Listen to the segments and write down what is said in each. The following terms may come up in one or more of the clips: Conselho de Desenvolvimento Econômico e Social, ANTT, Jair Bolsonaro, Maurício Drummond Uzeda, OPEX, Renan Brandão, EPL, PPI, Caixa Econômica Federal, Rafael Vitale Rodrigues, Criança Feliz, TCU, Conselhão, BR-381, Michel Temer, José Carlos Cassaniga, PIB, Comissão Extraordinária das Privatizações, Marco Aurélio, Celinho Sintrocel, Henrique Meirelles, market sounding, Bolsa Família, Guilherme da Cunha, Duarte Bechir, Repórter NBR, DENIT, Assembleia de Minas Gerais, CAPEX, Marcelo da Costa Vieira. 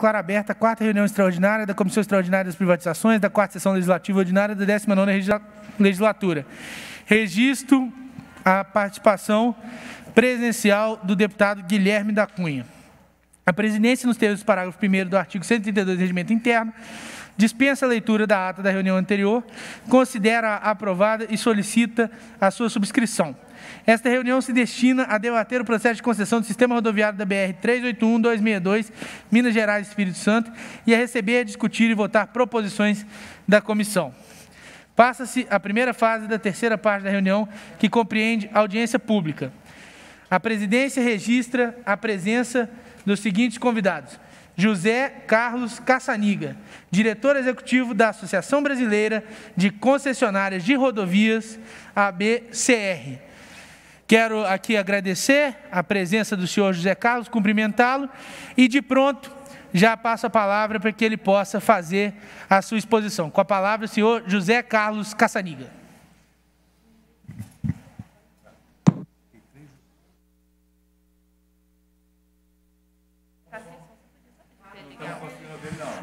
Declaro aberta a 4ª reunião extraordinária da Comissão Extraordinária das Privatizações, da 4ª Sessão Legislativa Ordinária da 19ª Legislatura. Registro a participação presencial do deputado Guilherme da Cunha. A presidência, nos termos do parágrafo 1º do artigo 132 do Regimento Interno, dispensa a leitura da ata da reunião anterior, considera-a aprovada e solicita a sua subscrição. Esta reunião se destina a debater o processo de concessão do sistema rodoviário da BR-381/262, Minas Gerais e Espírito Santo, e a receber, discutir e votar proposições da comissão. Passa-se a primeira fase da terceira parte da reunião, que compreende audiência pública. A presidência registra a presença dos seguintes convidados: José Carlos Cassaniga, diretor executivo da Associação Brasileira de Concessionárias de Rodovias, ABCR. Quero aqui agradecer a presença do senhor José Carlos, cumprimentá-lo e, de pronto, já passo a palavra para que ele possa fazer a sua exposição. Com a palavra, o senhor José Carlos Cassaniga.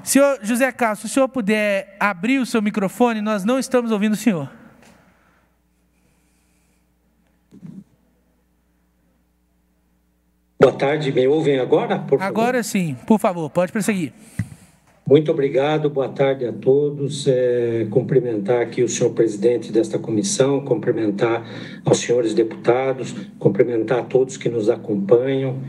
Senhor José Carlos, se o senhor puder abrir o seu microfone, nós não estamos ouvindo o senhor. Boa tarde, me ouvem agora, por favor? Agora sim, por favor, pode prosseguir. Muito obrigado, boa tarde a todos. Cumprimentar aqui o senhor presidente desta comissão, cumprimentar aos senhores deputados, cumprimentar a todos que nos acompanham.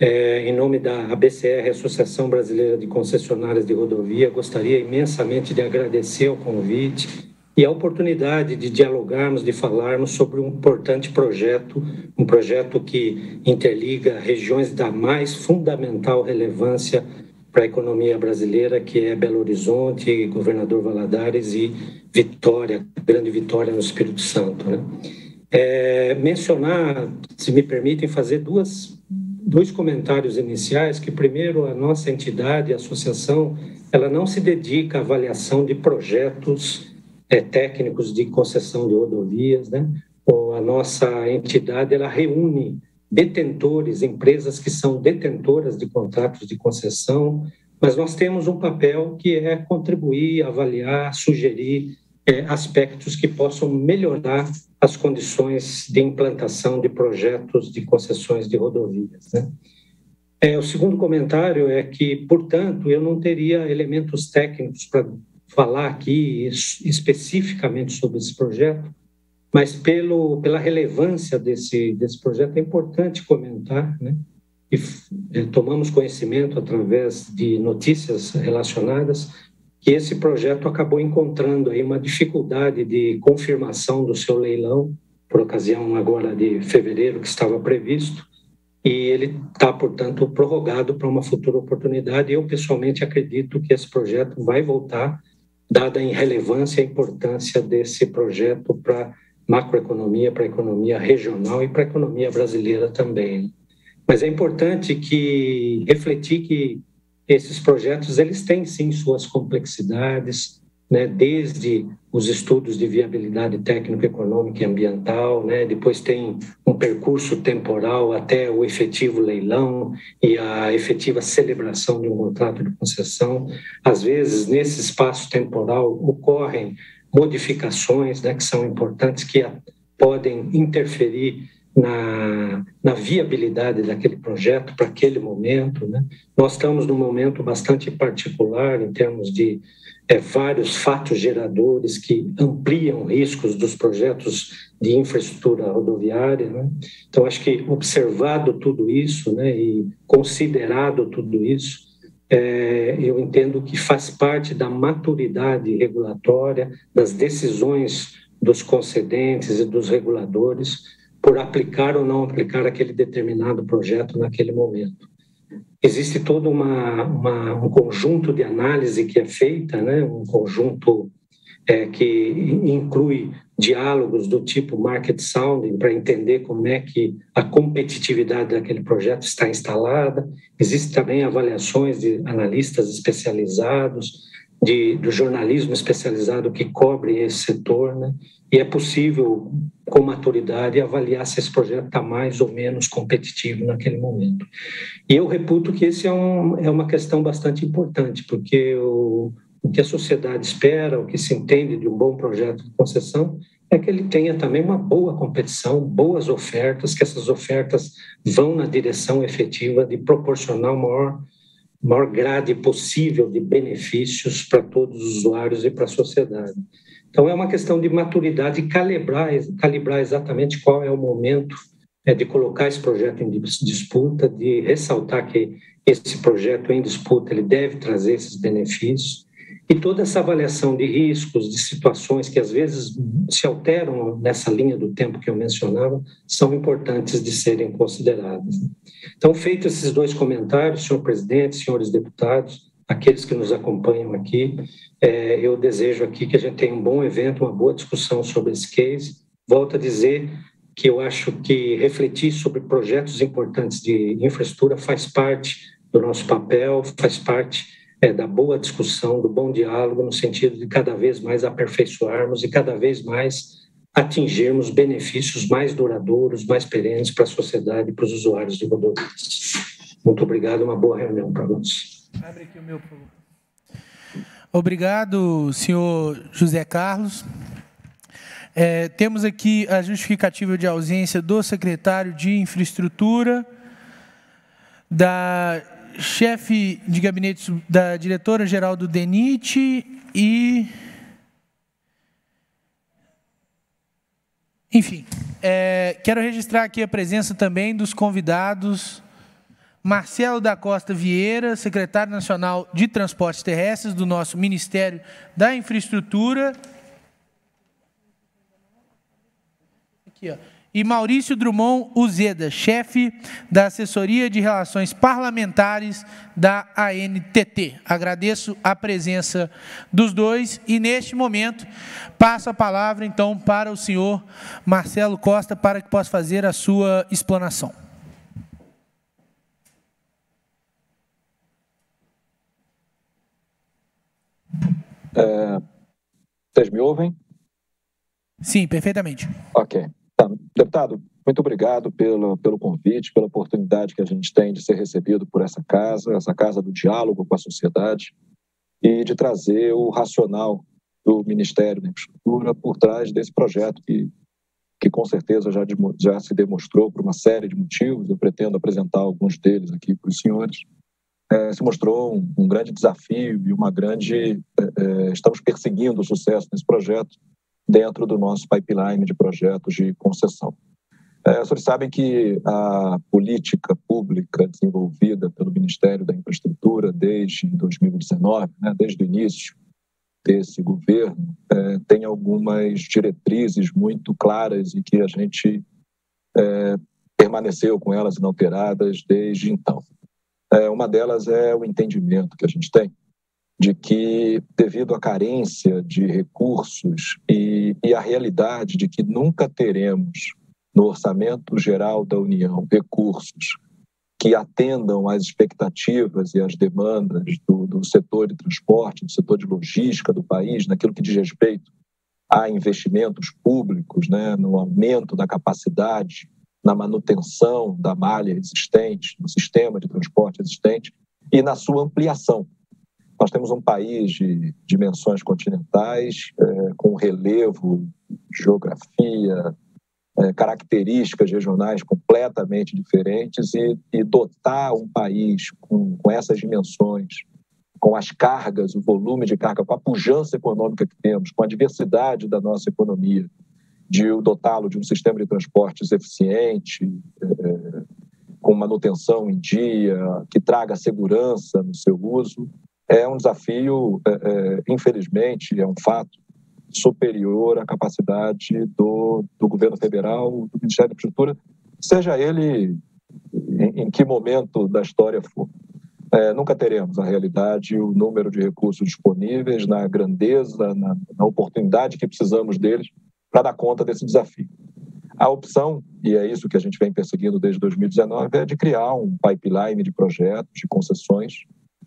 Em nome da ABCR, Associação Brasileira de Concessionárias de Rodovia, gostaria imensamente de agradecer o convite e a oportunidade de dialogarmos, de falarmos sobre um importante projeto, um projeto que interliga regiões da mais fundamental relevância para a economia brasileira, que é Belo Horizonte, Governador Valadares e Vitória, Grande Vitória no Espírito Santo, né? Mencionar, se me permitem, fazer dois comentários iniciais, que primeiro a nossa entidade, a associação, ela não se dedica à avaliação de projetos técnicos de concessão de rodovias, né? Ou a nossa entidade, ela reúne detentores, empresas que são detentoras de contratos de concessão, mas nós temos um papel que é contribuir, avaliar, sugerir aspectos que possam melhorar as condições de implantação de projetos de concessões de rodovias, né? O segundo comentário é que, portanto, eu não teria elementos técnicos para falar aqui especificamente sobre esse projeto, mas pela relevância desse projeto é importante comentar, né? E tomamos conhecimento através de notícias relacionadas que esse projeto acabou encontrando aí uma dificuldade de confirmação do seu leilão, por ocasião agora de fevereiro, que estava previsto, e ele está, portanto, prorrogado para uma futura oportunidade. Eu, pessoalmente, acredito que esse projeto vai voltar, dada a relevância e a importância desse projeto para a macroeconomia, para a economia regional e para a economia brasileira também. Mas é importante refletir que esses projetos, eles têm, sim, suas complexidades, né? Desde os estudos de viabilidade técnico-econômica e ambiental, né? Depois tem um percurso temporal até o efetivo leilão e a efetiva celebração de um contrato de concessão. Às vezes, nesse espaço temporal, ocorrem modificações, né, que são importantes, que podem interferir na viabilidade daquele projeto para aquele momento, né? Nós estamos num momento bastante particular em termos de vários fatos geradores que ampliam riscos dos projetos de infraestrutura rodoviária, né? Então, acho que observado tudo isso, né, e considerado tudo isso, eu entendo que faz parte da maturidade regulatória, das decisões dos concedentes e dos reguladores, por aplicar ou não aplicar aquele determinado projeto naquele momento. Existe todo um conjunto de análise que é feita, né? Um conjunto que inclui diálogos do tipo market sounding, para entender como é que a competitividade daquele projeto está instalada. Existem também avaliações de analistas especializados, do jornalismo especializado que cobre esse setor, né? E é possível, com maturidade, avaliar se esse projeto está mais ou menos competitivo naquele momento. E eu reputo que esse é uma questão bastante importante, porque o que a sociedade espera, o que se entende de um bom projeto de concessão, é que ele tenha também uma boa competição, boas ofertas, que essas ofertas vão na direção efetiva de proporcionar o maior grade possível de benefícios para todos os usuários e para a sociedade. Então, é uma questão de maturidade e calibrar exatamente qual é o momento de colocar esse projeto em disputa, de ressaltar que esse projeto em disputa ele deve trazer esses benefícios. E toda essa avaliação de riscos, de situações que às vezes se alteram nessa linha do tempo que eu mencionava, são importantes de serem consideradas. Então, feitos esses dois comentários, senhor presidente, senhores deputados, aqueles que nos acompanham aqui, eu desejo aqui que a gente tenha um bom evento, uma boa discussão sobre esse case. Volto a dizer que eu acho que refletir sobre projetos importantes de infraestrutura faz parte do nosso papel, faz parte da boa discussão, do bom diálogo, no sentido de cada vez mais aperfeiçoarmos e cada vez mais atingirmos benefícios mais duradouros, mais perenes para a sociedade e para os usuários de rodovias. Muito obrigado, uma boa reunião para nós. Abre aqui o meu. Obrigado, senhor José Carlos. Temos aqui a justificativa de ausência do secretário de Infraestrutura, da chefe de gabinete da diretora-geral do DENIT e... Enfim, quero registrar aqui a presença também dos convidados Marcelo da Costa Vieira, secretário nacional de Transportes Terrestres do nosso Ministério da Infraestrutura. Aqui, ó. E Maurício Drummond Uzeda, chefe da Assessoria de Relações Parlamentares da ANTT. Agradeço a presença dos dois e, neste momento, passo a palavra, então, para o senhor Marcelo Costa, para que possa fazer a sua explanação. Vocês me ouvem? Sim, perfeitamente. Ok. Tá. Deputado, muito obrigado pelo convite, pela oportunidade que a gente tem de ser recebido por essa casa do diálogo com a sociedade e de trazer o racional do Ministério da Infraestrutura por trás desse projeto que com certeza já se demonstrou por uma série de motivos, eu pretendo apresentar alguns deles aqui para os senhores, se mostrou um grande desafio e uma grande... estamos perseguindo o sucesso nesse projeto dentro do nosso pipeline de projetos de concessão. Vocês sabem que a política pública desenvolvida pelo Ministério da Infraestrutura desde 2019, né, desde o início desse governo, tem algumas diretrizes muito claras e que a gente permaneceu com elas inalteradas desde então. Uma delas é o entendimento que a gente tem de que, devido à carência de recursos e à realidade de que nunca teremos no Orçamento Geral da União recursos que atendam às expectativas e às demandas do setor de transporte, do setor de logística do país, naquilo que diz respeito a investimentos públicos, né, no aumento da capacidade, na manutenção da malha existente, do sistema de transporte existente e na sua ampliação. Nós temos um país de dimensões continentais, com relevo, geografia, características regionais completamente diferentes e dotar um país com essas dimensões, com as cargas, o volume de carga, com a pujança econômica que temos, com a diversidade da nossa economia, de dotá-lo de um sistema de transportes eficiente, com manutenção em dia, que traga segurança no seu uso, é um desafio, infelizmente, é um fato, superior à capacidade do governo federal, do Ministério da Infraestrutura, seja ele em que momento da história for. Nunca teremos a realidade, o número de recursos disponíveis, na grandeza, na oportunidade que precisamos deles para dar conta desse desafio. A opção, e é isso que a gente vem perseguindo desde 2019, é de criar um pipeline de projetos, de concessões,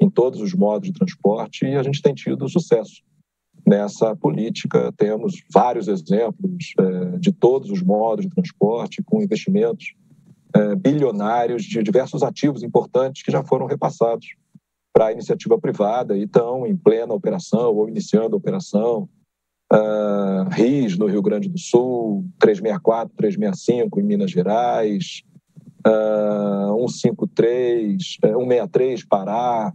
em todos os modos de transporte, e a gente tem tido sucesso nessa política. Temos vários exemplos de todos os modos de transporte, com investimentos bilionários de diversos ativos importantes que já foram repassados para a iniciativa privada e estão em plena operação ou iniciando a operação. RIS no Rio Grande do Sul, 364, 365 em Minas Gerais, 163 Pará,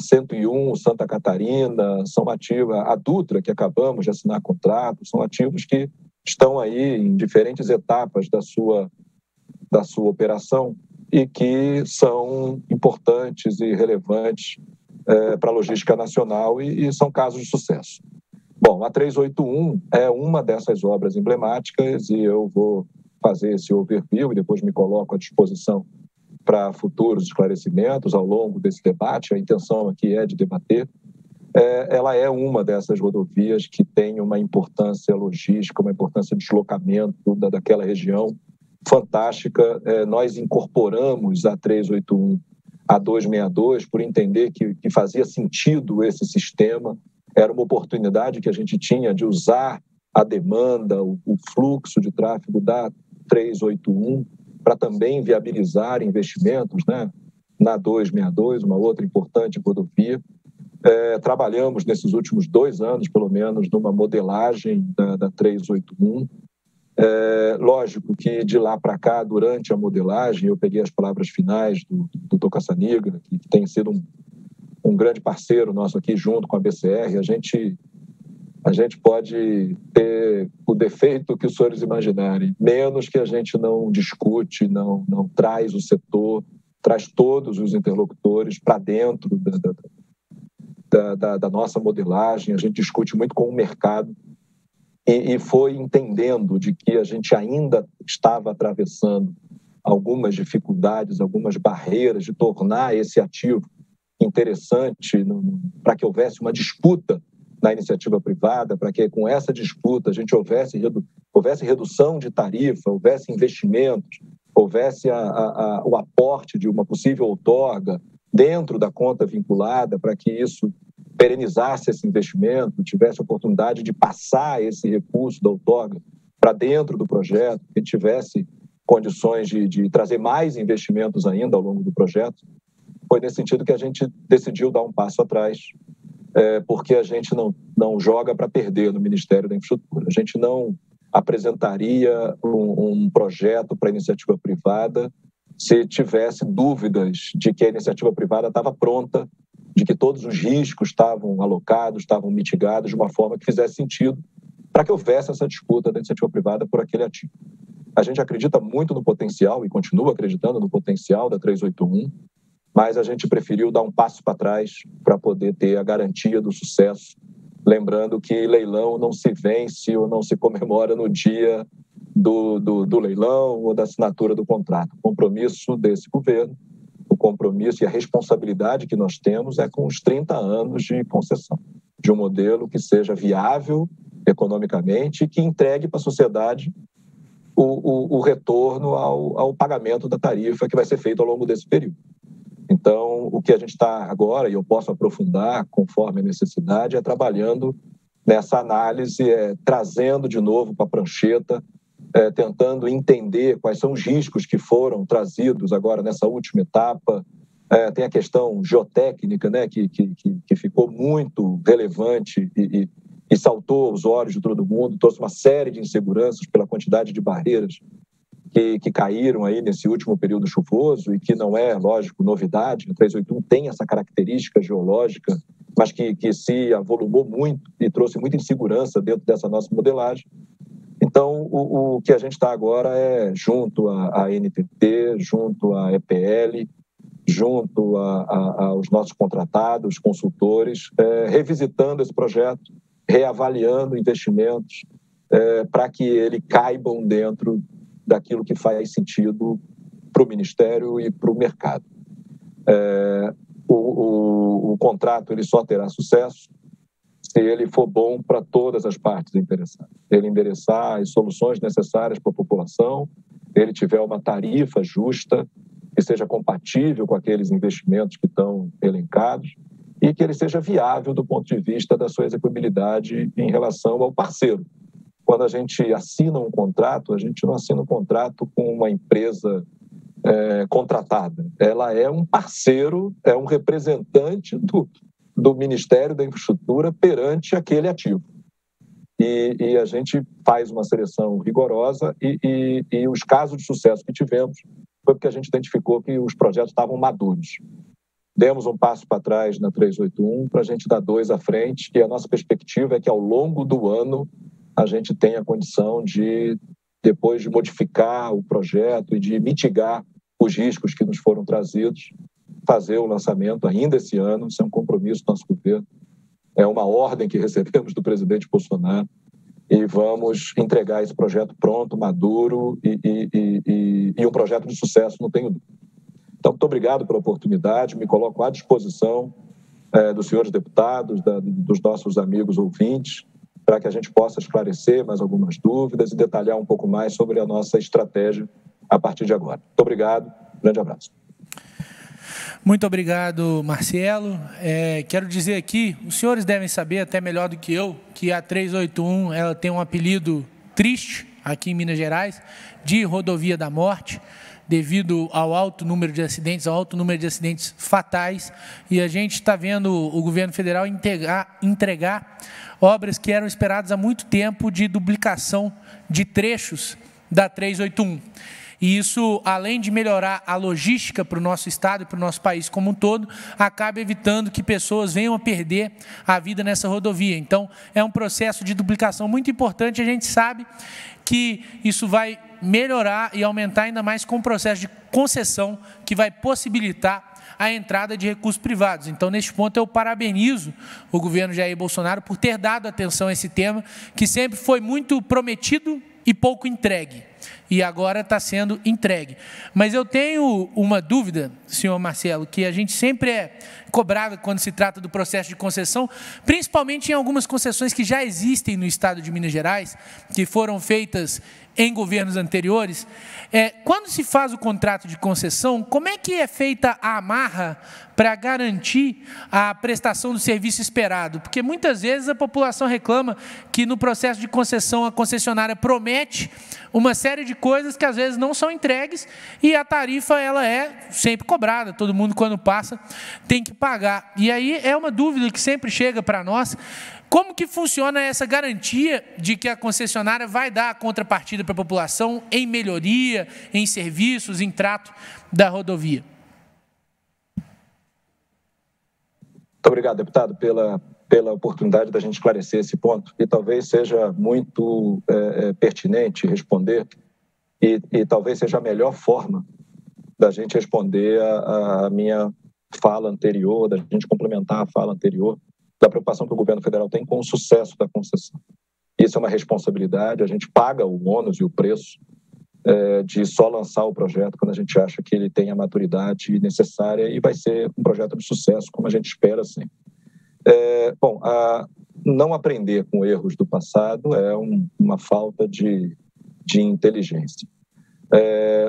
101 Santa Catarina, são ativos, a Dutra, que acabamos de assinar contrato, são ativos que estão aí em diferentes etapas da sua operação e que são importantes e relevantes para a logística nacional e são casos de sucesso. Bom, a 381 é uma dessas obras emblemáticas e eu vou fazer esse overview e depois me coloco à disposição para futuros esclarecimentos ao longo desse debate. A intenção aqui é de debater. Ela é uma dessas rodovias que tem uma importância logística, uma importância de deslocamento daquela região fantástica. Nós incorporamos a 381 a 262 por entender que fazia sentido esse sistema. Era uma oportunidade que a gente tinha de usar a demanda, o fluxo de tráfego da 381 para também viabilizar investimentos, né, na 262, uma outra importante rodovia. Trabalhamos nesses últimos 2 anos, pelo menos, numa modelagem da 381. Lógico que de lá para cá, durante a modelagem, eu peguei as palavras finais do Cassaniga, que tem sido um grande parceiro nosso aqui, junto com a ABCR. A gente pode ter o defeito que os senhores imaginarem, menos que a gente não discute, não traz o setor, traz todos os interlocutores para dentro da nossa modelagem. A gente discute muito com o mercado e foi entendendo de que a gente ainda estava atravessando algumas dificuldades, algumas barreiras de tornar esse ativo interessante para que houvesse uma disputa na iniciativa privada, para que com essa disputa a gente houvesse redução de tarifa, houvesse investimentos, houvesse o aporte de uma possível outorga dentro da conta vinculada, para que isso perenizasse esse investimento, tivesse oportunidade de passar esse recurso da outorga para dentro do projeto, que tivesse condições de trazer mais investimentos ainda ao longo do projeto. Foi nesse sentido que a gente decidiu dar um passo atrás, porque a gente não joga para perder no Ministério da Infraestrutura. A gente não apresentaria um projeto para iniciativa privada se tivesse dúvidas de que a iniciativa privada estava pronta, de que todos os riscos estavam alocados, estavam mitigados de uma forma que fizesse sentido para que houvesse essa disputa da iniciativa privada por aquele ativo. A gente acredita muito no potencial e continua acreditando no potencial da 381, mas a gente preferiu dar um passo para trás para poder ter a garantia do sucesso, lembrando que leilão não se vence ou não se comemora no dia do leilão ou da assinatura do contrato. O compromisso desse governo, o compromisso e a responsabilidade que nós temos é com os 30 anos de concessão, de um modelo que seja viável economicamente e que entregue para a sociedade o retorno ao pagamento da tarifa que vai ser feito ao longo desse período. Então, o que a gente está agora, e eu posso aprofundar conforme a necessidade, é trabalhando nessa análise, trazendo de novo para a prancheta, tentando entender quais são os riscos que foram trazidos agora nessa última etapa. Tem a questão geotécnica, né, que ficou muito relevante e saltou aos olhos de todo mundo, trouxe uma série de inseguranças pela quantidade de barreiras que caíram aí nesse último período chuvoso e que não é, lógico, novidade. A 381 tem essa característica geológica, mas que se avolumou muito e trouxe muita insegurança dentro dessa nossa modelagem. Então, o que a gente está agora é, junto à ANTT, junto à EPL, junto aos nossos contratados, consultores, revisitando esse projeto, reavaliando investimentos para que ele caibam dentro daquilo que faz sentido para o Ministério e para o mercado. O contrato ele só terá sucesso se ele for bom para todas as partes interessadas. Ele endereçar as soluções necessárias para a população, ele tiver uma tarifa justa, que seja compatível com aqueles investimentos que estão elencados e que ele seja viável do ponto de vista da sua execuibilidade em relação ao parceiro. Quando a gente assina um contrato, a gente não assina um contrato com uma empresa contratada. Ela é um parceiro, é um representante do Ministério da Infraestrutura perante aquele ativo. E a gente faz uma seleção rigorosa e os casos de sucesso que tivemos foi porque a gente identificou que os projetos estavam maduros. Demos um passo para trás na 381 para a gente dar 2 à frente, e a nossa perspectiva é que ao longo do ano a gente tenha a condição de, depois de modificar o projeto e de mitigar os riscos que nos foram trazidos, fazer o lançamento ainda esse ano. Isso é um compromisso do nosso governo. É uma ordem que recebemos do presidente Bolsonaro, e vamos entregar esse projeto pronto, maduro e um projeto de sucesso, não tenho dúvida. Então, muito obrigado pela oportunidade, me coloco à disposição dos senhores deputados, dos nossos amigos ouvintes, para que a gente possa esclarecer mais algumas dúvidas e detalhar um pouco mais sobre a nossa estratégia a partir de agora. Muito obrigado, grande abraço. Muito obrigado, Marcelo. Quero dizer aqui, os senhores devem saber, até melhor do que eu, que a 381 ela tem um apelido triste aqui em Minas Gerais, de rodovia da morte, devido ao alto número de acidentes, ao alto número de acidentes fatais, e a gente está vendo o governo federal entregar obras que eram esperadas há muito tempo, de duplicação de trechos da 381. E isso, além de melhorar a logística para o nosso estado e para o nosso país como um todo, acaba evitando que pessoas venham a perder a vida nessa rodovia. Então, é um processo de duplicação muito importante. A gente sabe que isso vai melhorar e aumentar ainda mais com o processo de concessão, que vai possibilitar a entrada de recursos privados. Então, neste ponto, eu parabenizo o governo Jair Bolsonaro por ter dado atenção a esse tema, que sempre foi muito prometido e pouco entregue, e agora está sendo entregue. Mas eu tenho uma dúvida, senhor Marcelo, que a gente sempre é cobrado quando se trata do processo de concessão, principalmente em algumas concessões que já existem no estado de Minas Gerais, que foram feitas em governos anteriores. Quando se faz o contrato de concessão, como é que é feita a amarra para garantir a prestação do serviço esperado? Porque muitas vezes a população reclama que no processo de concessão a concessionária promete uma série de coisas que às vezes não são entregues, e a tarifa ela é sempre cobrada, todo mundo quando passa tem que pagar. E aí é uma dúvida que sempre chega para nós: como que funciona essa garantia de que a concessionária vai dar a contrapartida para a população em melhoria, em serviços, em trato da rodovia? Muito obrigado, deputado, pela oportunidade da gente esclarecer esse ponto, e talvez seja muito pertinente responder, e talvez seja a melhor forma da gente responder a minha fala anterior, da gente complementar a fala anterior, da preocupação que o governo federal tem com o sucesso da concessão. Isso é uma responsabilidade, a gente paga o ônus e o preço de só lançar o projeto quando a gente acha que ele tem a maturidade necessária e vai ser um projeto de sucesso, como a gente espera sempre. Não aprender com erros do passado é uma falta de inteligência.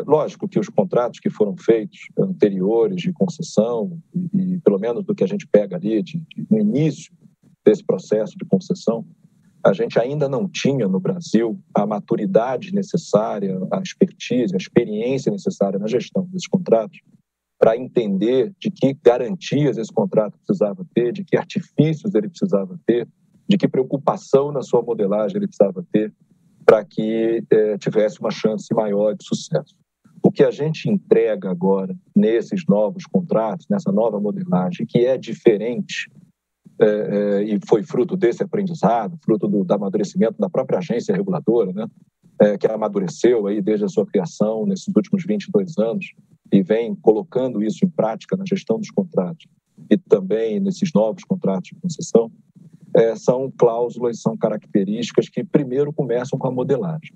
Lógico que os contratos que foram feitos anteriores de concessão, e pelo menos do que a gente pega ali no início desse processo de concessão, a gente ainda não tinha no Brasil a maturidade necessária, a expertise, a experiência necessária na gestão desses contratos para entender de que garantias esse contrato precisava ter, de que artifícios ele precisava ter, de que preocupação na sua modelagem ele precisava ter, para que tivesse uma chance maior de sucesso. O que a gente entrega agora nesses novos contratos, nessa nova modelagem, que é diferente e foi fruto desse aprendizado, fruto do amadurecimento da própria agência reguladora, né, que amadureceu aí desde a sua criação nesses últimos 22 anos e vem colocando isso em prática na gestão dos contratos e também nesses novos contratos de concessão. São cláusulas, são características que primeiro começam com a modelagem.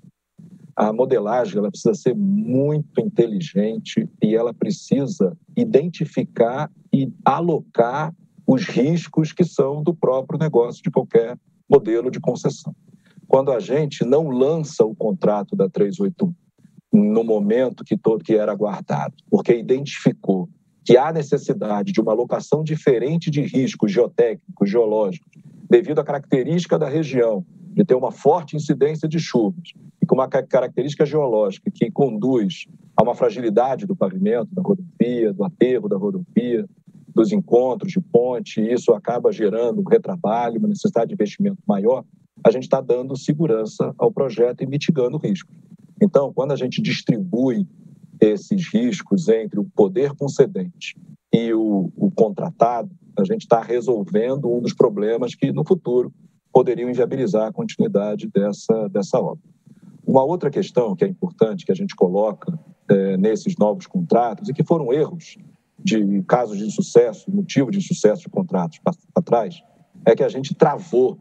A modelagem ela precisa ser muito inteligente e ela precisa identificar e alocar os riscos que são do próprio negócio de qualquer modelo de concessão. Quando a gente não lança o contrato da 381 no momento que era aguardado, porque identificou que há necessidade de uma alocação diferente de riscos geotécnicos, geológicos, devido à característica da região, de ter uma forte incidência de chuvas, e com uma característica geológica que conduz a uma fragilidade do pavimento da rodovia, do aterro da rodovia, dos encontros de ponte, e isso acaba gerando um retrabalho, uma necessidade de investimento maior, a gente está dando segurança ao projeto e mitigando o risco. Então, quando a gente distribui esses riscos entre o poder concedente e o contratado, a gente está resolvendo um dos problemas que, no futuro, poderiam inviabilizar a continuidade dessa obra. Uma outra questão que é importante, que a gente coloca nesses novos contratos, e que foram erros de casos de insucesso, motivo de insucesso de contratos para trás, é que a gente travou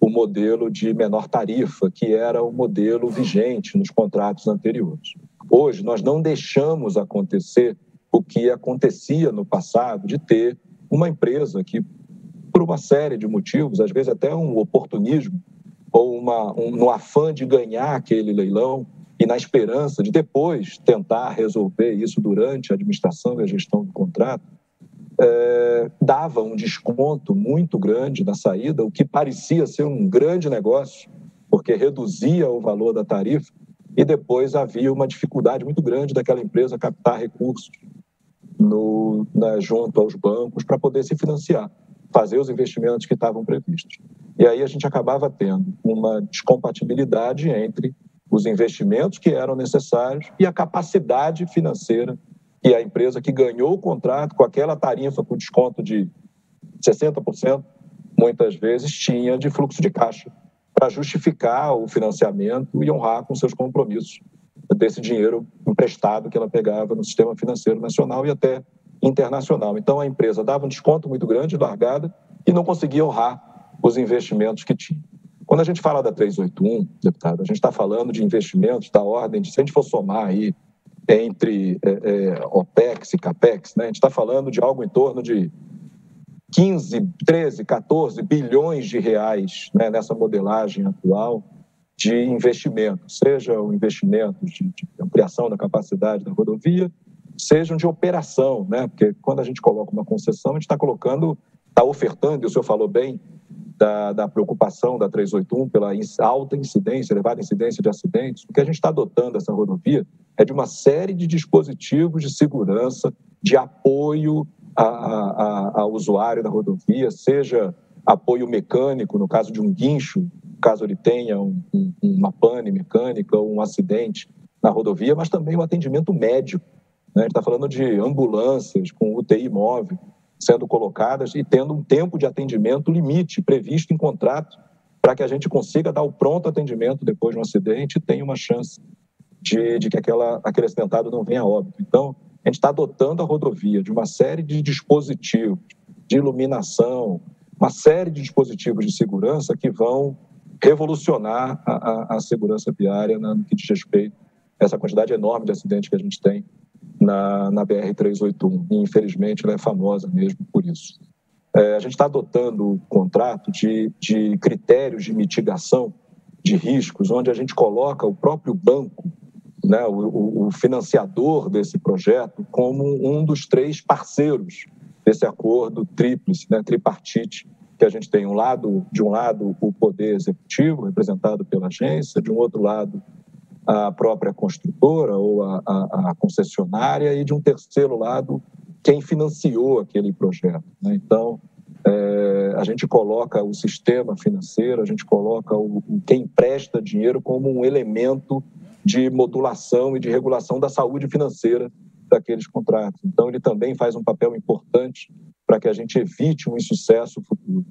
o modelo de menor tarifa, que era o modelo vigente nos contratos anteriores. Hoje, nós não deixamos acontecer o que acontecia no passado, de ter uma empresa que, por uma série de motivos, às vezes até um oportunismo, ou no afã de ganhar aquele leilão e na esperança de depois tentar resolver isso durante a administração e a gestão do contrato, dava um desconto muito grande na saída, o que parecia ser um grande negócio, porque reduzia o valor da tarifa, e depois havia uma dificuldade muito grande daquela empresa captar recursos junto aos bancos para poder se financiar, fazer os investimentos que estavam previstos. E aí a gente acabava tendo uma descompatibilidade entre os investimentos que eram necessários e a capacidade financeira que a empresa que ganhou o contrato com aquela tarifa com desconto de 60%, muitas vezes tinha de fluxo de caixa para justificar o financiamento e honrar com seus compromissos desse dinheiro emprestado que ela pegava no sistema financeiro nacional e até internacional. Então, a empresa dava um desconto muito grande, largada, e não conseguia honrar os investimentos que tinha. Quando a gente fala da 381, deputado, a gente está falando de investimentos da ordem de, se a gente for somar aí, entre OPEX e CAPEX, né? A gente está falando de algo em torno de 15, 13, 14 bilhões de reais, né, nessa modelagem atual de investimento, sejam investimentos de ampliação da capacidade da rodovia, sejam de operação, né? Porque quando a gente coloca uma concessão, a gente está ofertando, e o senhor falou bem da preocupação da 381 pela alta incidência, elevada incidência de acidentes. O que a gente está adotando essa rodovia é de uma série de dispositivos de segurança, de apoio ao usuário da rodovia, seja apoio mecânico, no caso de um guincho, caso ele tenha uma pane mecânica ou um acidente na rodovia, mas também o atendimento médico, né? A gente está falando de ambulâncias com UTI móvel sendo colocadas e tendo um tempo de atendimento limite previsto em contrato para que a gente consiga dar o pronto atendimento depois de um acidente e tenha uma chance de que aquele acidentado não venha a óbito. Então, a gente está adotando a rodovia de uma série de dispositivos de iluminação, uma série de dispositivos de segurança que vão revolucionar a segurança viária no que diz respeito a essa quantidade enorme de acidentes que a gente tem na BR-381. E, infelizmente, ela é famosa mesmo por isso. A gente está adotando o contrato de critérios de mitigação de riscos, onde a gente coloca o próprio banco, né, o financiador desse projeto, como um dos três parceiros desse acordo tríplice, né, tripartite, que a gente tem de um lado o poder executivo, representado pela agência, de um outro lado a própria construtora ou a concessionária, e de um terceiro lado quem financiou aquele projeto, né? Então, a gente coloca o sistema financeiro, a gente coloca quem empresta dinheiro como um elemento de modulação e de regulação da saúde financeira daqueles contratos. Então, ele também faz um papel importante para que a gente evite um insucesso futuro.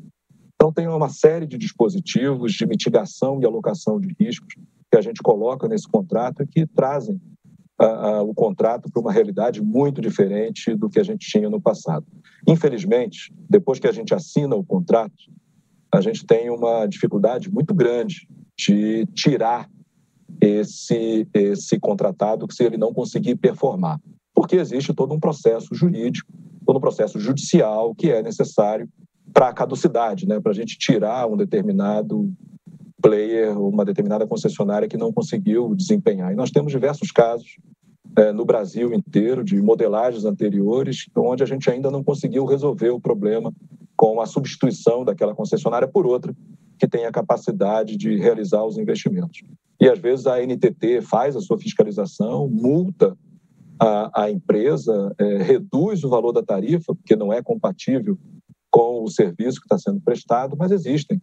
Então, tem uma série de dispositivos de mitigação e alocação de riscos que a gente coloca nesse contrato e que trazem o contrato para uma realidade muito diferente do que a gente tinha no passado. Infelizmente, depois que a gente assina o contrato, a gente tem uma dificuldade muito grande de tirar esse contratado se ele não conseguir performar, porque existe todo um processo jurídico, todo um processo judicial que é necessário para a caducidade, né, para a gente tirar um determinado player, uma determinada concessionária que não conseguiu desempenhar. E nós temos diversos casos no Brasil inteiro de modelagens anteriores onde a gente ainda não conseguiu resolver o problema com a substituição daquela concessionária por outra que tenha a capacidade de realizar os investimentos. E, às vezes, a ANTT faz a sua fiscalização, multa a empresa, reduz o valor da tarifa, porque não é compatível com o serviço que está sendo prestado, mas existem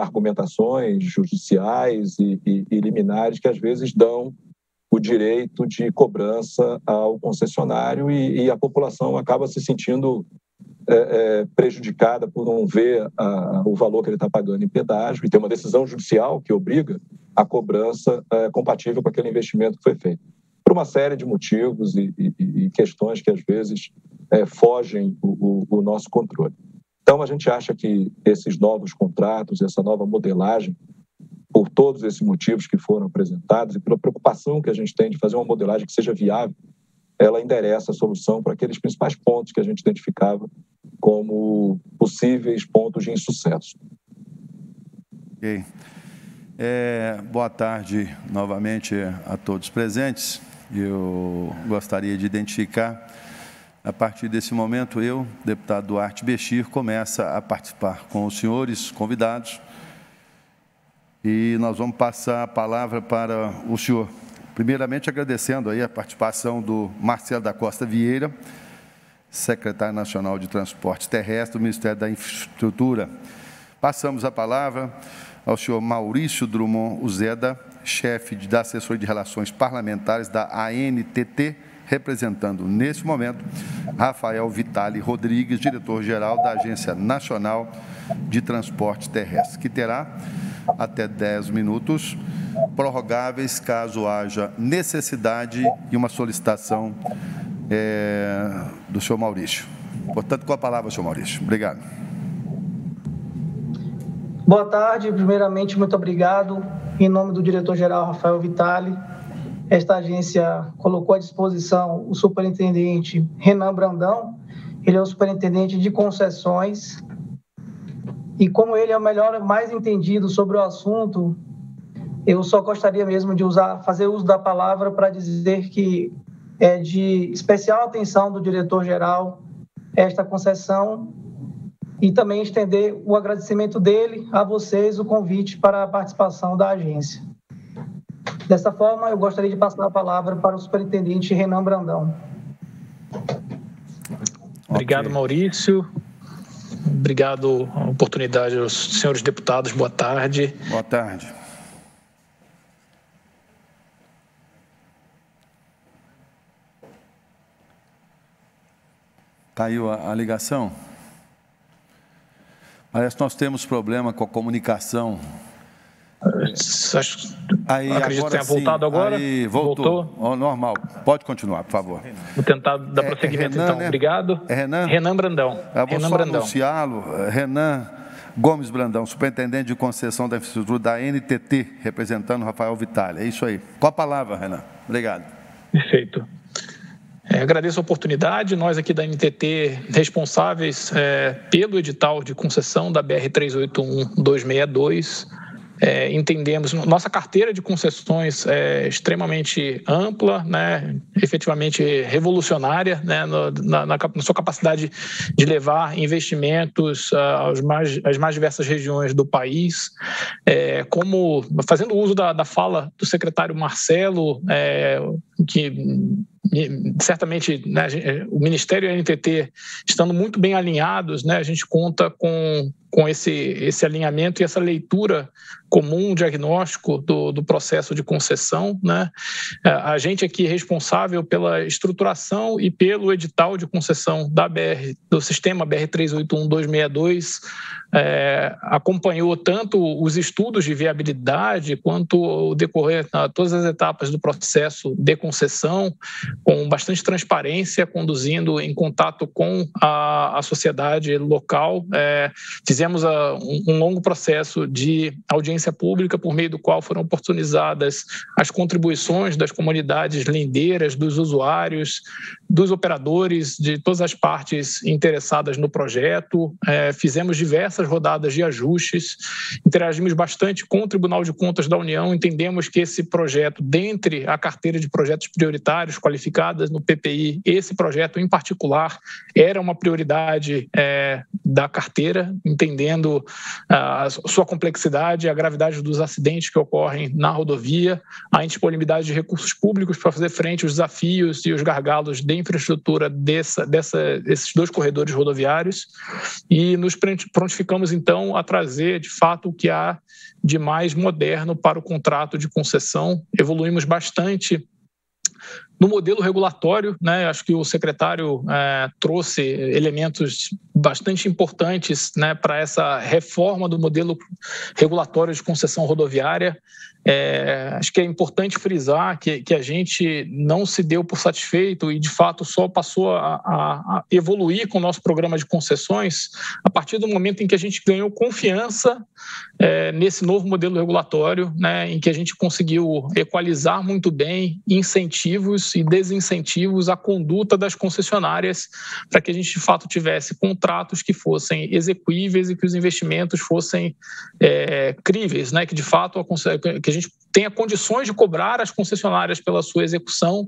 argumentações judiciais e liminares que, às vezes, dão o direito de cobrança ao concessionário e a população acaba se sentindo prejudicada por não ver o valor que ele está pagando em pedágio e tem uma decisão judicial que obriga a cobrança compatível com aquele investimento que foi feito. Por uma série de motivos e questões que, às vezes, fogem o nosso controle. Então, a gente acha que esses novos contratos, essa nova modelagem, por todos esses motivos que foram apresentados e pela preocupação que a gente tem de fazer uma modelagem que seja viável, ela endereça a solução para aqueles principais pontos que a gente identificava como possíveis pontos de insucesso. Ok. Boa tarde novamente a todos presentes. Eu gostaria de identificar, a partir desse momento, eu, deputado Duarte Bechir, começa a participar com os senhores convidados e nós vamos passar a palavra para o senhor. Primeiramente, agradecendo aí a participação do Marcelo da Costa Vieira, secretário nacional de Transportes Terrestres do Ministério da Infraestrutura. Passamos a palavra ao senhor Maurício Drummond Uzeda, chefe da assessoria de Relações Parlamentares da ANTT, representando, nesse momento, Rafael Vitale Rodrigues, diretor-geral da Agência Nacional de Transportes Terrestres, que terá até 10 minutos prorrogáveis, caso haja necessidade e uma solicitação do senhor Maurício. Portanto, com a palavra, senhor Maurício. Obrigado. Boa tarde. Primeiramente, muito obrigado. Em nome do diretor-geral Rafael Vitale, esta agência colocou à disposição o superintendente Renan Brandão. Ele é o superintendente de concessões e, como ele é o melhor, mais entendido sobre o assunto, eu só gostaria mesmo de fazer uso da palavra para dizer que é de especial atenção do diretor-geral esta concessão e também estender o agradecimento dele a vocês, o convite para a participação da agência. Dessa forma, eu gostaria de passar a palavra para o superintendente Renan Brandão. Obrigado, Maurício. Obrigado a oportunidade aos senhores deputados. Boa tarde. Boa tarde. Caiu a ligação? Parece que nós temos problema com a comunicação. Aí, acredito que tenha voltado agora. Aí, voltou. Oh, normal. Pode continuar, por favor. Vou tentar dar prosseguimento, Renan, então. Né? Obrigado. Renan? Renan Brandão. Vou anunciá-lo. Renan Gomes Brandão, superintendente de concessão da infraestrutura da ANTT, representando Rafael Vitale. É isso aí. Com a palavra, Renan. Obrigado. Perfeito. Agradeço a oportunidade. Nós aqui da ANTT, responsáveis pelo edital de concessão da BR-381/262, entendemos, nossa carteira de concessões é extremamente ampla, né, efetivamente revolucionária, né, na sua capacidade de levar investimentos às mais diversas regiões do país, como fazendo uso da fala do secretário Marcelo, que certamente, né, o Ministério e a ANTT estando muito bem alinhados, né, a gente conta com esse alinhamento e essa leitura comum, diagnóstico do processo de concessão, né? A gente aqui é responsável pela estruturação e pelo edital de concessão da BR, do sistema BR-381/262, acompanhou tanto os estudos de viabilidade quanto o decorrer a todas as etapas do processo de concessão, com bastante transparência, conduzindo em contato com a sociedade local. Fizemos um longo processo de audiência pública, por meio do qual foram oportunizadas as contribuições das comunidades lindeiras, dos usuários, dos operadores, de todas as partes interessadas no projeto. Fizemos diversas diversas rodadas de ajustes, interagimos bastante com o Tribunal de Contas da União, entendemos que esse projeto, dentre a carteira de projetos prioritários qualificadas no PPI, esse projeto em particular era uma prioridade da carteira, entendendo a sua complexidade, a gravidade dos acidentes que ocorrem na rodovia, a indisponibilidade de recursos públicos para fazer frente aos desafios e os gargalos de infraestrutura desses dois corredores rodoviários, e nos prontificamos então a trazer de fato o que há de mais moderno para o contrato de concessão. Evoluímos bastante no modelo regulatório, né? Acho que o secretário trouxe elementos bastante importantes, né, para essa reforma do modelo regulatório de concessão rodoviária. Acho que é importante frisar que a gente não se deu por satisfeito e, de fato, só passou a evoluir com o nosso programa de concessões a partir do momento em que a gente ganhou confiança nesse novo modelo regulatório, né, em que a gente conseguiu equalizar muito bem incentivos e desincentivos à conduta das concessionárias para que a gente, de fato, tivesse contratos que fossem exequíveis e que os investimentos fossem críveis, né, que, de fato, a gente tenha condições de cobrar as concessionárias pela sua execução,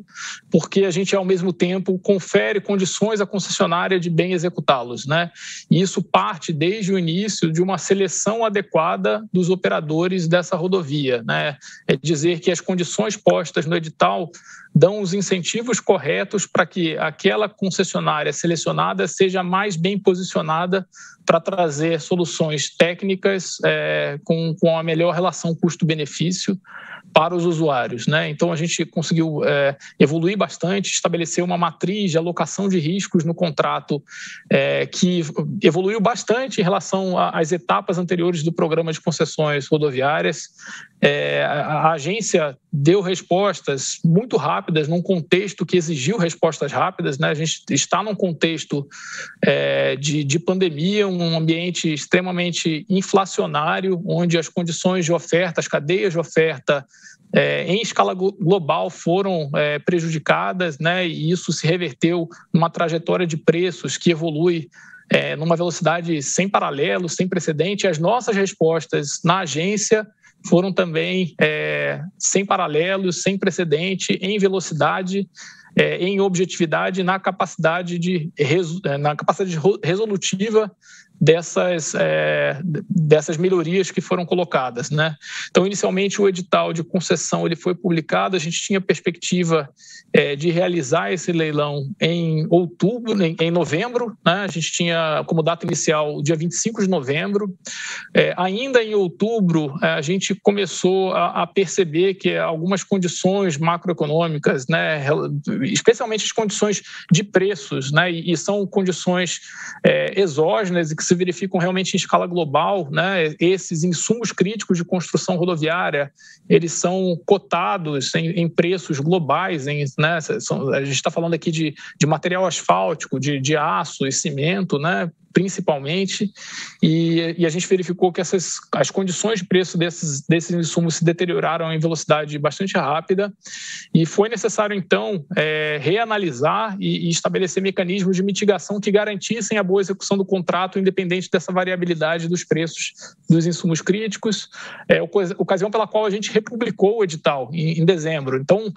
porque a gente, ao mesmo tempo, confere condições à concessionária de bem executá-los, né? E isso parte, desde o início, de uma seleção adequada dos operadores dessa rodovia, né? É dizer que as condições postas no edital dão os incentivos corretos para que aquela concessionária selecionada seja mais bem posicionada para trazer soluções técnicas com a melhor relação custo-benefício para os usuários, né? Então, a gente conseguiu evoluir bastante, estabelecer uma matriz de alocação de riscos no contrato que evoluiu bastante em relação às etapas anteriores do programa de concessões rodoviárias. A agência deu respostas muito rápidas num contexto que exigiu respostas rápidas, né? A gente está num contexto de pandemia, um ambiente extremamente inflacionário, onde as condições de oferta, as cadeias de oferta em escala global foram prejudicadas, né? E isso se reverteu numa trajetória de preços que evolui numa velocidade sem paralelo, sem precedente. As nossas respostas na agência foram também sem paralelos, sem precedente, em velocidade, em objetividade, na capacidade resolutiva dessas melhorias que foram colocadas, né? Então, inicialmente, o edital de concessão ele foi publicado, a gente tinha perspectiva de realizar esse leilão em novembro, né? A gente tinha como data inicial o dia 25 de novembro. Ainda em outubro, a gente começou a perceber que algumas condições macroeconômicas, né, especialmente as condições de preços, né, e são condições exógenas e que se verificam realmente em escala global, né? Esses insumos críticos de construção rodoviária, eles são cotados em preços globais, né? A gente está falando aqui de material asfáltico, de aço e cimento, né, principalmente, e a gente verificou que as condições de preço desses insumos se deterioraram em velocidade bastante rápida, e foi necessário, então, reanalisar e estabelecer mecanismos de mitigação que garantissem a boa execução do contrato, independente dessa variabilidade dos preços dos insumos críticos, ocasião pela qual a gente republicou o edital em dezembro. Então,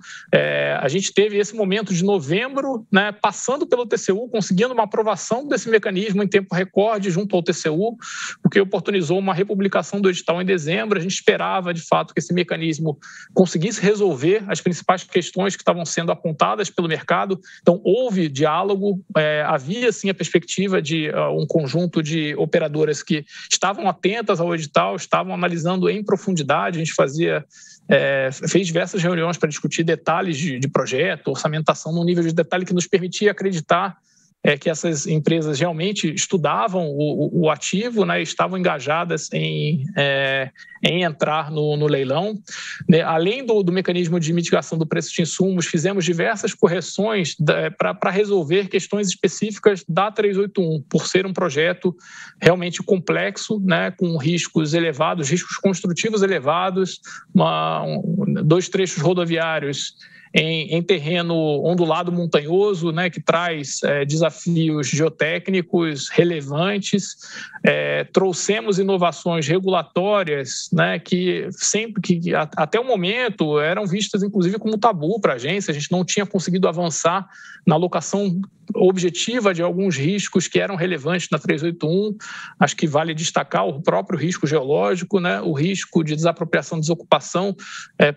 a gente teve esse momento de novembro, né, passando pelo TCU, conseguindo uma aprovação desse mecanismo em tempo recorde junto ao TCU, o que oportunizou uma republicação do edital em dezembro. A gente esperava, de fato, que esse mecanismo conseguisse resolver as principais questões que estavam sendo apontadas pelo mercado. Então, houve diálogo, havia, sim, a perspectiva de um conjunto de operadoras que estavam atentas ao edital, estavam analisando em profundidade. A gente fez diversas reuniões para discutir detalhes de projeto, orçamentação, num nível de detalhe que nos permitia acreditar que essas empresas realmente estudavam o ativo, né, estavam engajadas em entrar no leilão. Né, além do mecanismo de mitigação do preço de insumos, fizemos diversas correções para resolver questões específicas da 381, por ser um projeto realmente complexo, né, com riscos elevados, riscos construtivos elevados, dois trechos rodoviários em terreno ondulado montanhoso, né, que traz desafios geotécnicos relevantes. Trouxemos inovações regulatórias, né, que sempre que até o momento eram vistas inclusive como tabu para a agência. A gente não tinha conseguido avançar na alocação objetiva de alguns riscos que eram relevantes na 381. Acho que vale destacar o próprio risco geológico, né, o risco de desapropriação e desocupação.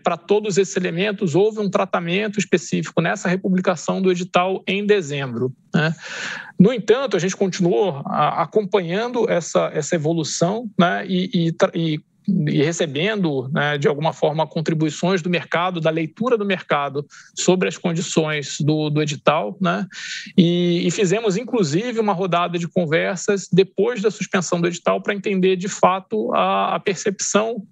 Para todos esses elementos, houve um tratamento específico nessa republicação do edital em dezembro, né? No entanto, a gente continuou acompanhando essa evolução, né, e recebendo, né, de alguma forma, contribuições do mercado, da leitura do mercado sobre as condições do edital, né? E fizemos, inclusive, uma rodada de conversas depois da suspensão do edital para entender, de fato, a percepção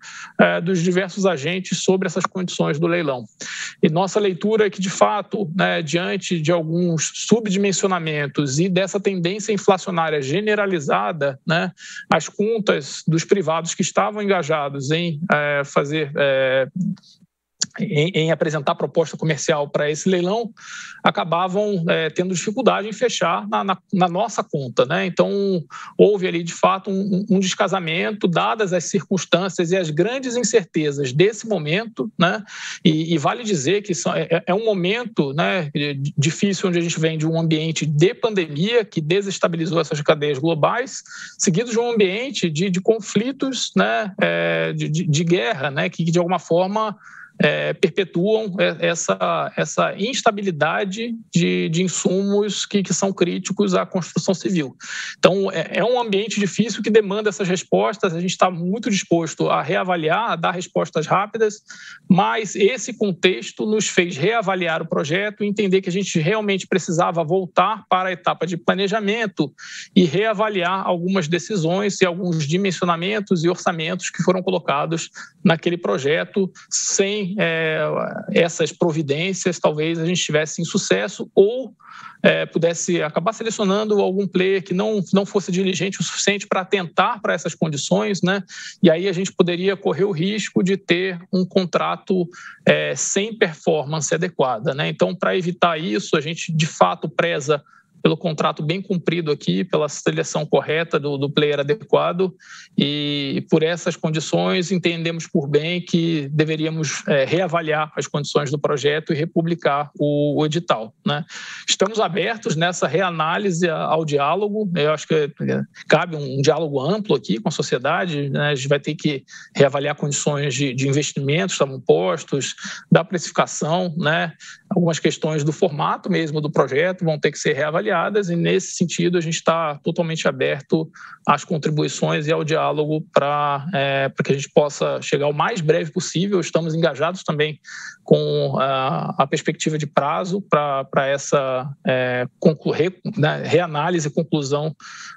dos diversos agentes sobre essas condições do leilão. E nossa leitura é que, de fato, né, diante de alguns subdimensionamentos e dessa tendência inflacionária generalizada, né, as contas dos privados que estavam engajados em apresentar proposta comercial para esse leilão acabavam tendo dificuldade em fechar na nossa conta, né? Então, houve ali, de fato, um descasamento, dadas as circunstâncias e as grandes incertezas desse momento, né? E vale dizer que é um momento, né, difícil, onde a gente vem de um ambiente de pandemia que desestabilizou essas cadeias globais, seguido de um ambiente de conflitos, né, de guerra, né, que, de alguma forma, perpetuam essa instabilidade de insumos que são críticos à construção civil. Então, é um ambiente difícil que demanda essas respostas. A gente está muito disposto a reavaliar, a dar respostas rápidas, mas esse contexto nos fez reavaliar o projeto e entender que a gente realmente precisava voltar para a etapa de planejamento e reavaliar algumas decisões e alguns dimensionamentos e orçamentos que foram colocados naquele projeto. Sem essas providências, talvez a gente tivesse insucesso ou pudesse acabar selecionando algum player que não fosse diligente o suficiente para atentar para essas condições, né? E aí a gente poderia correr o risco de ter um contrato sem performance adequada, né? Então, para evitar isso, a gente de fato preza pelo contrato bem cumprido aqui, pela seleção correta do player adequado, e por essas condições entendemos por bem que deveríamos reavaliar as condições do projeto e republicar o edital, né? Estamos abertos nessa reanálise ao diálogo. Eu acho que cabe um diálogo amplo aqui com a sociedade, né? A gente vai ter que reavaliar condições de investimentos que estavam postos, da precificação, né? Algumas questões do formato mesmo do projeto vão ter que ser reavaliadas, e nesse sentido a gente está totalmente aberto às contribuições e ao diálogo para que a gente possa chegar o mais breve possível. Estamos engajados também com a perspectiva de prazo para essa reanálise e conclusão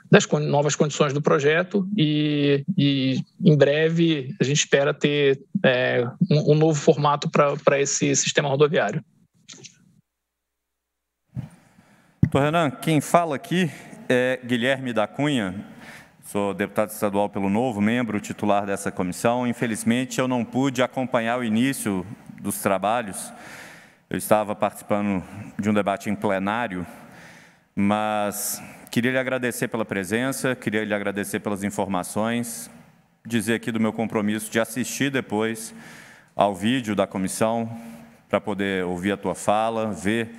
das novas condições do projeto, e em breve a gente espera ter um novo formato para esse sistema rodoviário. Doutor Renan, quem fala aqui é Guilherme da Cunha, sou deputado estadual pelo Novo, membro titular dessa comissão. Infelizmente, eu não pude acompanhar o início dos trabalhos, eu estava participando de um debate em plenário, mas queria lhe agradecer pela presença, queria lhe agradecer pelas informações, dizer aqui do meu compromisso de assistir depois ao vídeo da comissão, para poder ouvir a tua fala, ver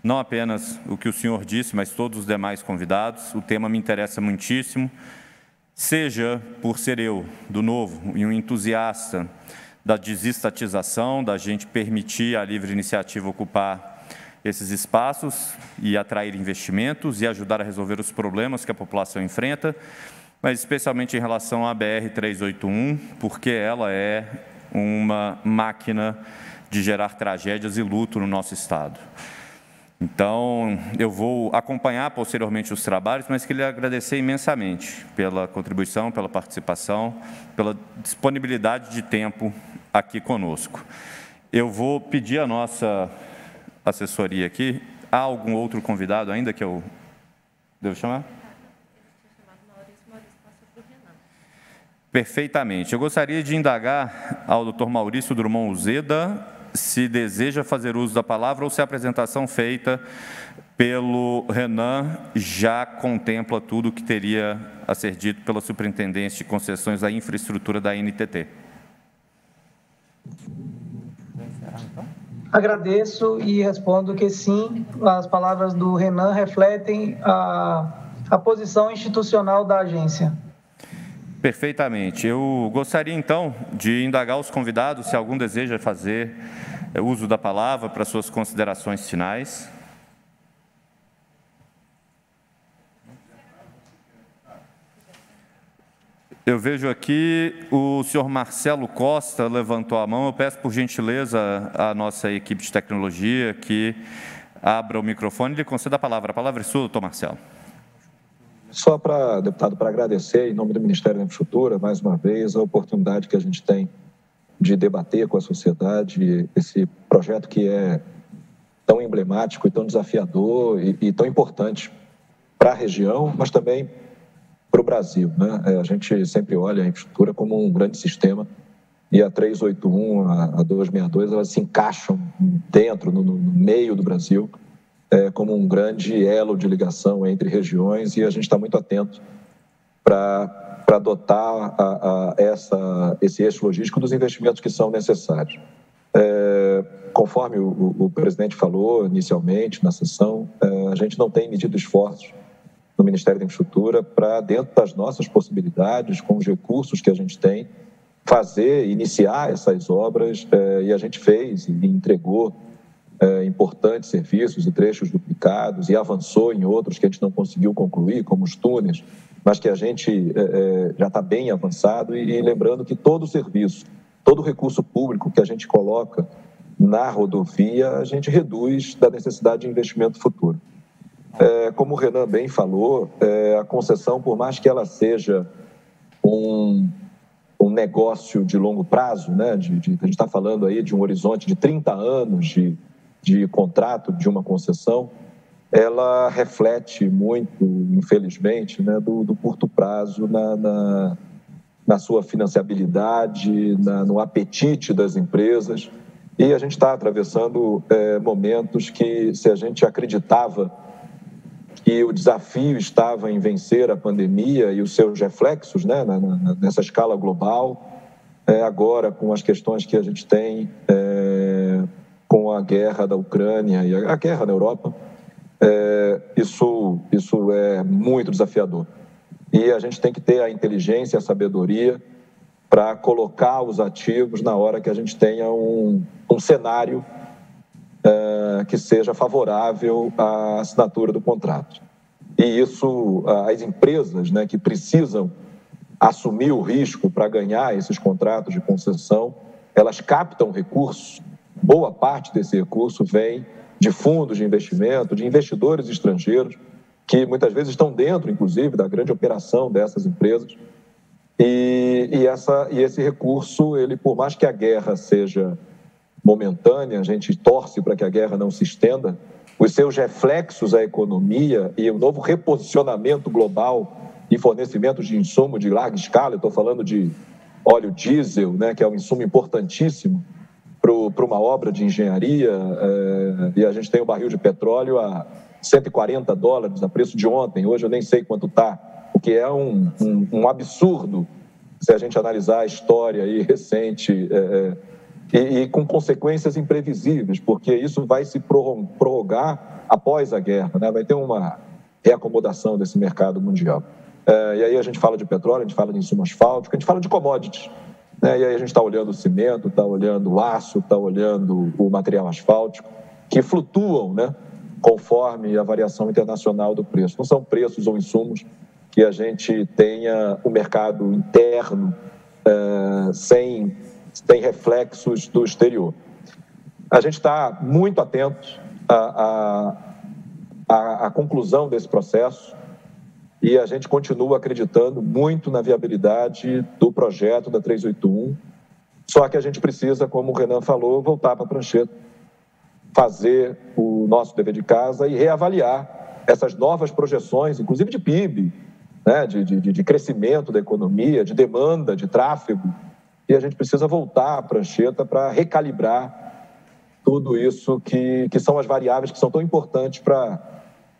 não apenas o que o senhor disse, mas todos os demais convidados. O tema me interessa muitíssimo, seja por ser eu, do Novo, e um entusiasta da desestatização, da gente permitir à livre iniciativa ocupar esses espaços e atrair investimentos e ajudar a resolver os problemas que a população enfrenta, mas especialmente em relação à BR-381, porque ela é uma máquina de gerar tragédias e luto no nosso Estado. Então, eu vou acompanhar posteriormente os trabalhos, mas queria agradecer imensamente pela contribuição, pela participação, pela disponibilidade de tempo aqui conosco. Eu vou pedir à nossa assessoria aqui. Há algum outro convidado ainda que eu devo chamar? Perfeitamente. Eu gostaria de indagar ao Dr. Maurício Drummond Uzeda se deseja fazer uso da palavra ou se a apresentação feita pelo Renan já contempla tudo o que teria a ser dito pela Superintendência de Concessões da Infraestrutura da ANTT. Agradeço e respondo que sim, as palavras do Renan refletem a posição institucional da agência. Perfeitamente. Eu gostaria, então, de indagar os convidados se algum deseja fazer uso da palavra para suas considerações finais. Eu vejo aqui o senhor Marcelo Costa levantou a mão. Eu peço, por gentileza, à nossa equipe de tecnologia que abra o microfone e lhe conceda a palavra. A palavra é sua, doutor Marcelo. Só para, deputado, para agradecer, em nome do Ministério da Infraestrutura, mais uma vez, a oportunidade que a gente tem de debater com a sociedade esse projeto que é tão emblemático e tão desafiador e tão importante para a região, mas também para o Brasil, né? A gente sempre olha a infraestrutura como um grande sistema e a 381, a 262, elas se encaixam dentro, no meio do Brasil, como um grande elo de ligação entre regiões, e a gente está muito atento para dotar esse eixo logístico dos investimentos que são necessários. Conforme o presidente falou inicialmente na sessão, a gente não tem medido esforços no Ministério da Infraestrutura para, dentro das nossas possibilidades, com os recursos que a gente tem, iniciar essas obras, e a gente fez e entregou importantes serviços e trechos duplicados e avançou em outros que a gente não conseguiu concluir, como os túneis, mas que a gente já está bem avançado. E lembrando que todo serviço, todo recurso público que a gente coloca na rodovia, a gente reduz da necessidade de investimento futuro. Como o Renan bem falou, a concessão, por mais que ela seja um negócio de longo prazo, né, a gente está falando aí de um horizonte de 30 anos de contrato de uma concessão, ela reflete muito, infelizmente, né, do curto prazo na sua financiabilidade, no apetite das empresas. E a gente está atravessando momentos que, se a gente acreditava que o desafio estava em vencer a pandemia e os seus reflexos, né, nessa escala global, agora com as questões que a gente tem com a guerra da Ucrânia e a guerra na Europa, isso é muito desafiador. E a gente tem que ter a inteligência e a sabedoria para colocar os ativos na hora que a gente tenha um cenário que seja favorável à assinatura do contrato. E isso, as empresas, né, que precisam assumir o risco para ganhar esses contratos de concessão, elas captam recursos. Boa parte desse recurso vem de fundos de investimento, de investidores estrangeiros, que muitas vezes estão dentro, inclusive, da grande operação dessas empresas. E esse recurso, ele, por mais que a guerra seja momentânea, a gente torce para que a guerra não se estenda, os seus reflexos à economia e o novo reposicionamento global e fornecimento de insumo de larga escala, eu estou falando de óleo diesel, né, que é um insumo importantíssimo para uma obra de engenharia, e a gente tem o barril de petróleo a $140 a preço de ontem, hoje eu nem sei quanto está, o que é um absurdo se a gente analisar a história aí recente, e com consequências imprevisíveis, porque isso vai se prorrogar após a guerra, né? Vai ter uma reacomodação desse mercado mundial. E aí a gente fala de petróleo, a gente fala de insumo asfáltico, a gente fala de commodities, né? E aí a gente está olhando o cimento, está olhando o aço, está olhando o material asfáltico, que flutuam, né, conforme a variação internacional do preço. Não são preços ou insumos que a gente tenha o mercado interno sem reflexos do exterior. A gente está muito atento à conclusão desse processo e a gente continua acreditando muito na viabilidade do projeto da 381, só que a gente precisa, como o Renan falou, voltar para a prancheta, fazer o nosso dever de casa e reavaliar essas novas projeções, inclusive de PIB, né, de crescimento da economia, de demanda, de tráfego, e a gente precisa voltar à prancheta para recalibrar tudo isso que são as variáveis que são tão importantes para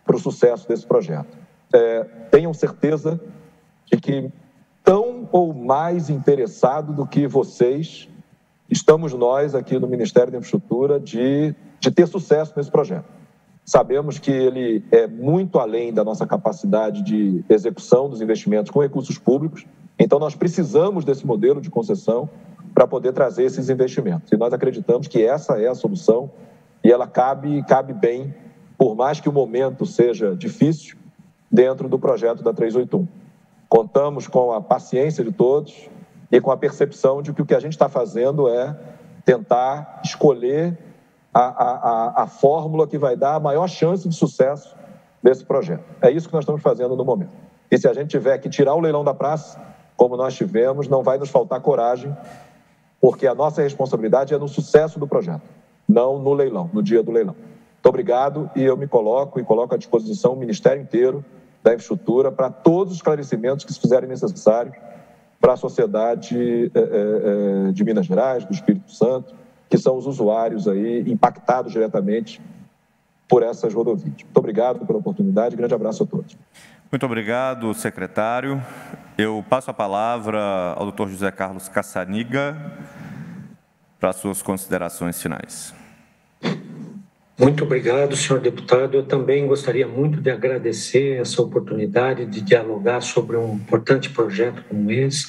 o sucesso desse projeto. Tenham certeza de que, tão ou mais interessado do que vocês, estamos nós aqui no Ministério da Infraestrutura de ter sucesso nesse projeto. Sabemos que ele é muito além da nossa capacidade de execução dos investimentos com recursos públicos, então nós precisamos desse modelo de concessão para poder trazer esses investimentos. E nós acreditamos que essa é a solução e ela cabe bem, por mais que o momento seja difícil, dentro do projeto da 381. Contamos com a paciência de todos e com a percepção de que o que a gente está fazendo é tentar escolher a fórmula que vai dar a maior chance de sucesso desse projeto. É isso que nós estamos fazendo no momento. E se a gente tiver que tirar o leilão da praça, como nós tivemos, não vai nos faltar coragem, porque a nossa responsabilidade é no sucesso do projeto, não no leilão, no dia do leilão. Muito obrigado, e eu me coloco e coloco à disposição o Ministério inteiro da Infraestrutura para todos os esclarecimentos que se fizerem necessários para a sociedade de Minas Gerais, do Espírito Santo, que são os usuários aí impactados diretamente por essas rodovias. Muito obrigado pela oportunidade, grande abraço a todos. Muito obrigado, secretário. Eu passo a palavra ao doutor José Carlos Cassaniga para suas considerações finais. Muito obrigado, senhor deputado. Eu também gostaria muito de agradecer essa oportunidade de dialogar sobre um importante projeto como esse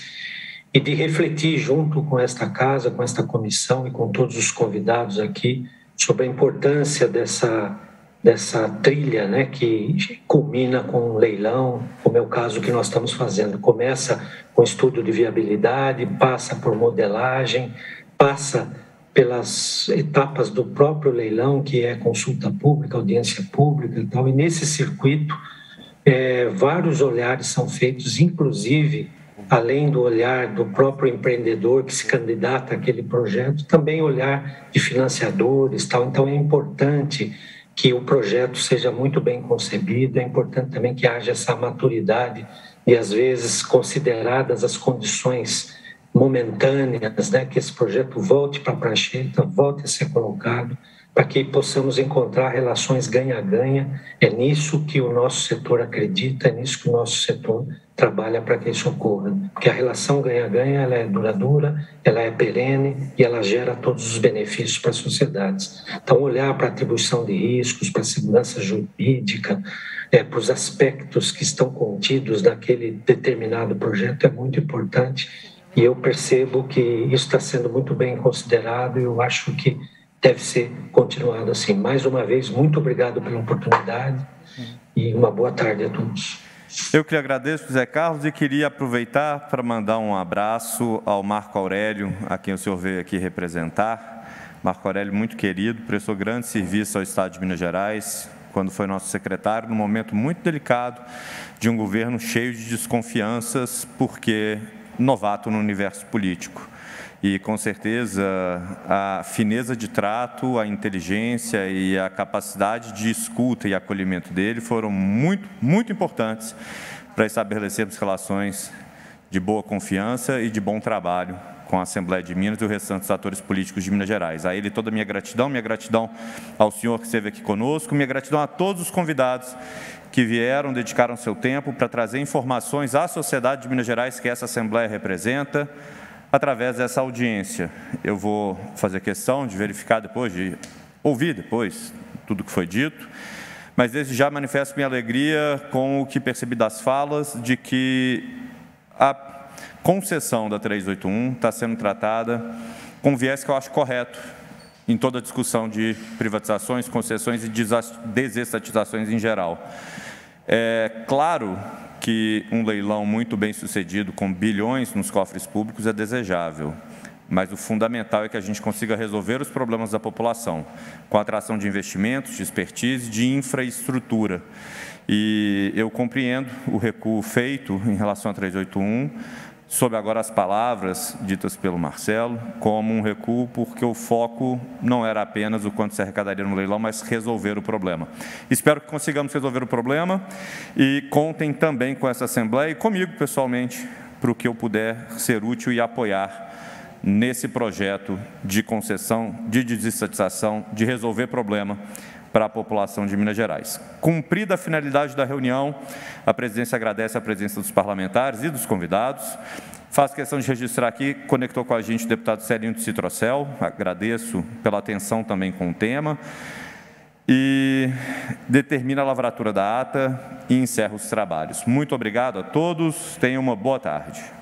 e de refletir junto com esta casa, com esta comissão e com todos os convidados aqui sobre a importância dessa trilha, né, que culmina com um leilão, como é o caso que nós estamos fazendo. Começa com estudo de viabilidade, passa por modelagem, passa pelas etapas do próprio leilão, que é consulta pública, audiência pública e tal, e nesse circuito vários olhares são feitos, inclusive, além do olhar do próprio empreendedor que se candidata àquele projeto, também olhar de financiadores tal. Então é importante que o projeto seja muito bem concebido, é importante também que haja essa maturidade e, às vezes, consideradas as condições momentâneas, né, que esse projeto volte para a prancheta, volte a ser colocado, para que possamos encontrar relações ganha-ganha. É nisso que o nosso setor acredita, é nisso que o nosso setor trabalha para que isso ocorra. Porque a relação ganha-ganha, ela é duradoura, ela é perene e ela gera todos os benefícios para as sociedades. Então, olhar para a atribuição de riscos, para a segurança jurídica, para os aspectos que estão contidos naquele determinado projeto é muito importante. E eu percebo que isso está sendo muito bem considerado e eu acho que deve ser continuado assim. Mais uma vez, muito obrigado pela oportunidade e uma boa tarde a todos. Eu que agradeço, José Carlos, e queria aproveitar para mandar um abraço ao Marco Aurélio, a quem o senhor veio aqui representar. Marco Aurélio, muito querido, prestou grande serviço ao Estado de Minas Gerais, quando foi nosso secretário, num momento muito delicado de um governo cheio de desconfianças, porque novato no universo político. E, com certeza, a fineza de trato, a inteligência e a capacidade de escuta e acolhimento dele foram muito importantes para estabelecermos relações de boa confiança e de bom trabalho com a Assembleia de Minas e o restante dos atores políticos de Minas Gerais. A ele toda a minha gratidão ao senhor que esteve aqui conosco, minha gratidão a todos os convidados que vieram, dedicaram seu tempo para trazer informações à sociedade de Minas Gerais que essa Assembleia representa através dessa audiência. Eu vou fazer questão de verificar depois, de ouvir depois tudo que foi dito, mas desde já manifesto minha alegria com o que percebi das falas de que a concessão da 381 está sendo tratada com um viés que eu acho correto em toda a discussão de privatizações, concessões e desestatizações em geral. É claro que um leilão muito bem sucedido, com bilhões nos cofres públicos, é desejável, mas o fundamental é que a gente consiga resolver os problemas da população, com a atração de investimentos, de expertise, de infraestrutura. E eu compreendo o recuo feito em relação à 381, sob agora as palavras ditas pelo Marcelo, como um recuo, porque o foco não era apenas o quanto se arrecadaria no leilão, mas resolver o problema. Espero que consigamos resolver o problema e contem também com essa Assembleia e comigo, pessoalmente, para o que eu puder ser útil e apoiar nesse projeto de concessão, de desestatização, de resolver problema para a população de Minas Gerais. Cumprida a finalidade da reunião, a presidência agradece a presença dos parlamentares e dos convidados. Faço questão de registrar aqui, conectou com a gente o deputado Celinho Sintrocel, agradeço pela atenção também com o tema, e determina a lavratura da ata e encerra os trabalhos. Muito obrigado a todos, tenham uma boa tarde.